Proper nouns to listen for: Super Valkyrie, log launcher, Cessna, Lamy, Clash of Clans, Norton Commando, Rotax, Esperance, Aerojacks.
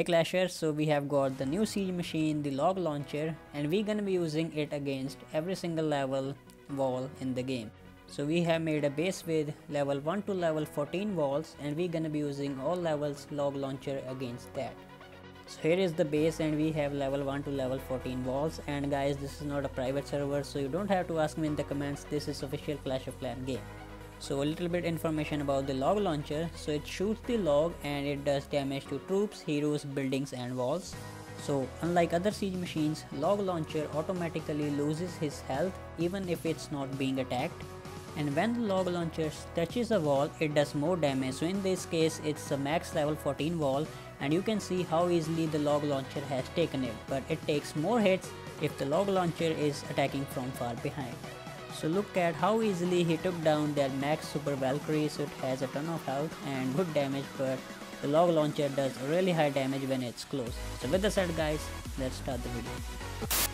Hey Clashers, so we have got the new siege machine, the log launcher, and we're gonna be using it against every single level wall in the game. So we have made a base with level 1 to level 14 walls, and we're gonna be using all levels log launcher against that. So here is the base, and we have level 1 to level 14 walls. And guys, this is not a private server, so you don't have to ask me in the comments. This is official Clash of Clans game. So a little bit information about the log launcher. So it shoots the log and it does damage to troops, heroes, buildings and walls. So unlike other siege machines, log launcher automatically loses his health even if it's not being attacked. And when the log launcher touches a wall, it does more damage. So in this case, it's a max level 14 wall, and you can see how easily the log launcher has taken it. But it takes more hits if the log launcher is attacking from far behind. So look at how easily he took down their max Super Valkyrie. So it has a ton of health and good damage, but the log launcher does really high damage when it's close. So with that said guys, let's start the video.